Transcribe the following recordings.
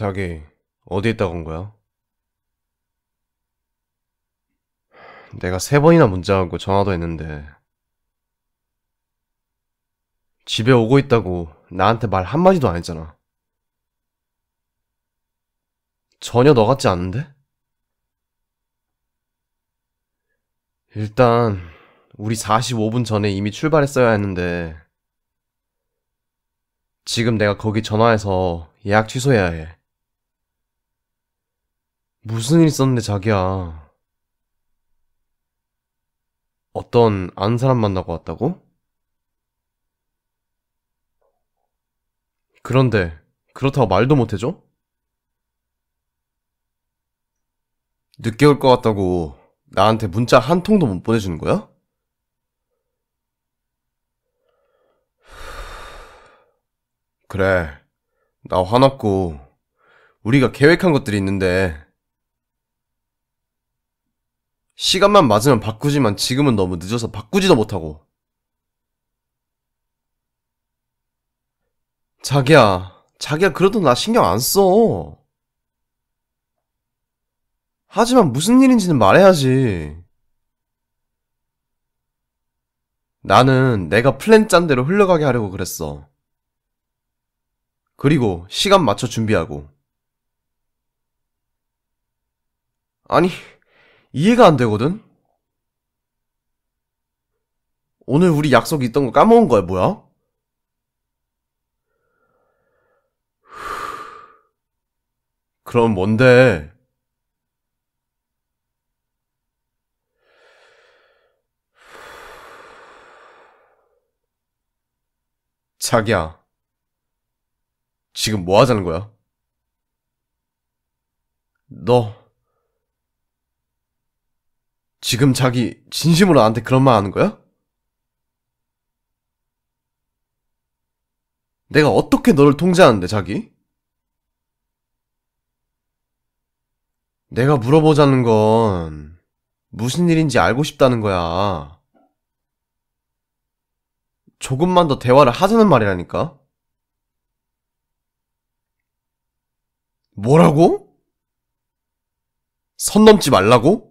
자기 어디 있다고 온 거야? 내가 3번이나 문자하고 전화도 했는데 집에 오고 있다고 나한테 말 한마디도 안 했잖아. 전혀 너 같지 않은데? 일단 우리 45분 전에 이미 출발했어야 했는데 지금 내가 거기 전화해서 예약 취소해야 해. 무슨 일 있었는데 자기야? 어떤 아는 사람 만나고 왔다고? 그런데 그렇다고 말도 못해줘? 늦게 올 것 같다고 나한테 문자 한 통도 못 보내주는 거야? 그래, 나 화났고 우리가 계획한 것들이 있는데 시간만 맞으면 바꾸지만 지금은 너무 늦어서 바꾸지도 못하고. 자기야 그래도 나 신경 안 써. 하지만 무슨 일인지는 말해야지. 나는 내가 플랜 짠 대로 흘러가게 하려고 그랬어. 그리고 시간 맞춰 준비하고. 아니, 이해가 안 되거든? 오늘 우리 약속이 있던 거 까먹은 거야, 뭐야? 그럼 뭔데? 자기야, 지금 뭐 하자는 거야? 너 지금 자기 진심으로 나한테 그런 말 하는 거야? 내가 어떻게 너를 통제하는데, 자기? 내가 물어보자는 건 무슨 일인지 알고 싶다는 거야. 조금만 더 대화를 하자는 말이라니까. 뭐라고? 선 넘지 말라고?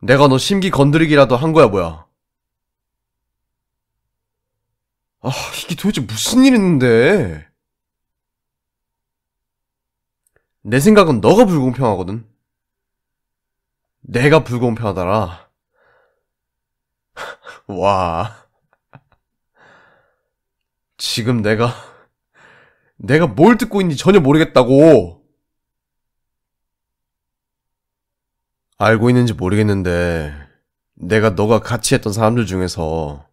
내가 너 심기 건드리기라도 한 거야, 뭐야? 아, 이게 도대체 무슨 일 있는데? 내 생각은 너가 불공평하거든. 내가 불공평하더라. 와, 지금 내가 뭘 듣고 있는지 전혀 모르겠다고. 알고 있는지 모르겠는데 내가 너가 같이 했던 사람들 중에서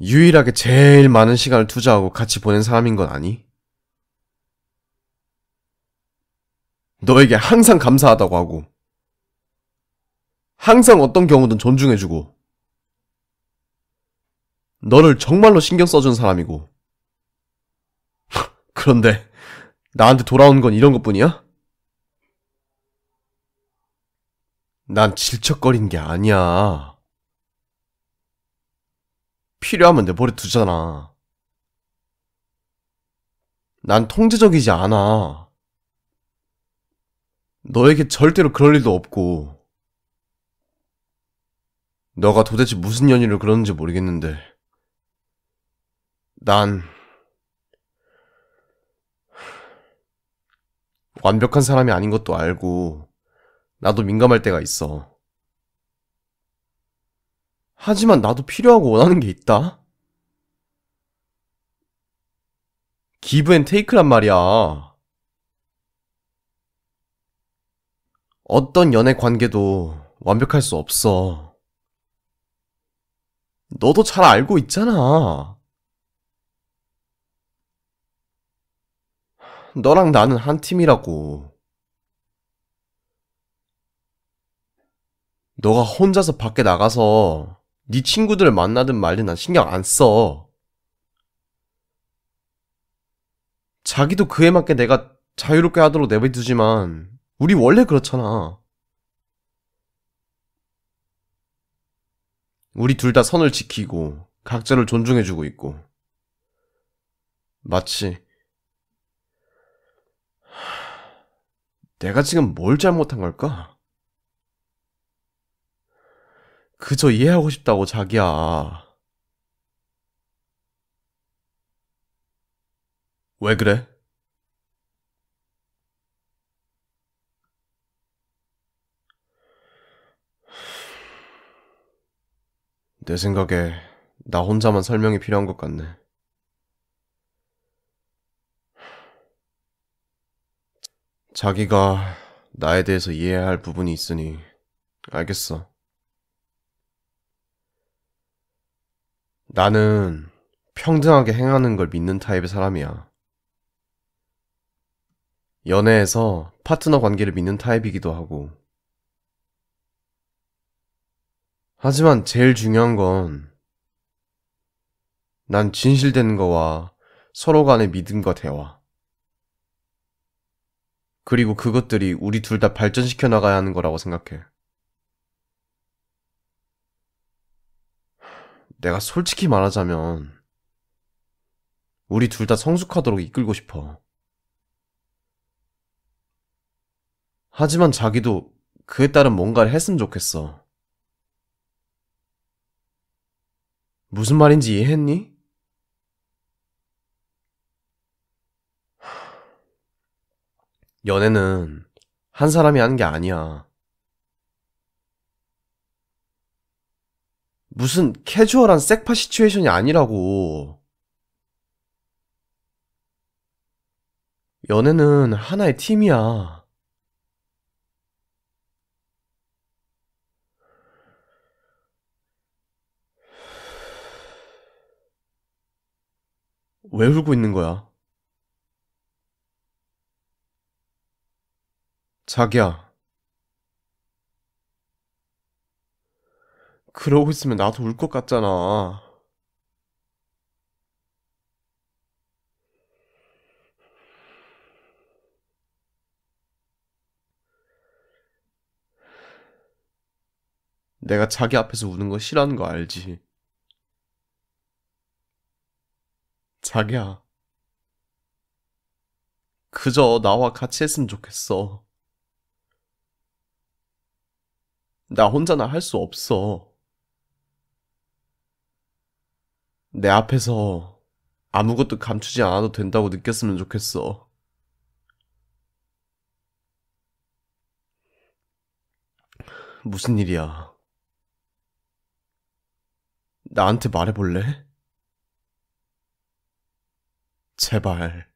유일하게 제일 많은 시간을 투자하고 같이 보낸 사람인 건 아니? 너에게 항상 감사하다고 하고 항상 어떤 경우든 존중해주고 너를 정말로 신경 써준 사람이고. 그런데 나한테 돌아온 건 이런 것뿐이야? 난 질척거린 게 아니야. 필요하면 내버려 두잖아. 난 통제적이지 않아. 너에게 절대로 그럴 일도 없고. 너가 도대체 무슨 연유를 그러는지 모르겠는데 난 완벽한 사람이 아닌 것도 알고 나도 민감할 때가 있어. 하지만 나도 필요하고 원하는 게 있다? 기브 앤 테이크란 말이야. 어떤 연애 관계도 완벽할 수 없어. 너도 잘 알고 있잖아. 너랑 나는 한 팀이라고. 너가 혼자서 밖에 나가서 네 친구들을 만나든 말든 난 신경 안 써. 자기도 그에 맞게 내가 자유롭게 하도록 내버려두지만 우리 원래 그렇잖아. 우리 둘 다 선을 지키고 각자를 존중해주고 있고 마치 내가 지금 뭘 잘못한 걸까? 그저 이해하고 싶다고, 자기야. 왜 그래? 내 생각에 나 혼자만 설명이 필요한 것 같네. 자기가 나에 대해서 이해해야 할 부분이 있으니 알겠어. 나는 평등하게 행하는 걸 믿는 타입의 사람이야. 연애에서 파트너 관계를 믿는 타입이기도 하고. 하지만 제일 중요한 건 난 진실된 거와 서로 간의 믿음과 대화, 그리고 그것들이 우리 둘 다 발전시켜 나가야 하는 거라고 생각해. 내가 솔직히 말하자면 우리 둘 다 성숙하도록 이끌고 싶어. 하지만 자기도 그에 따른 뭔가를 했으면 좋겠어. 무슨 말인지 이해했니? 연애는 한 사람이 하는 게 아니야. 무슨 캐주얼한 섹파 시츄에이션이 아니라고. 연애는 하나의 팀이야. 왜 울고 있는 거야? 자기야, 그러고 있으면 나도 울 것 같잖아. 내가 자기 앞에서 우는 거 싫어하는 거 알지? 자기야, 그저 나와 같이 했으면 좋겠어. 나 혼자나 할 수 없어. 내 앞에서 아무것도 감추지 않아도 된다고 느꼈으면 좋겠어. 무슨 일이야? 나한테 말해볼래? 제발.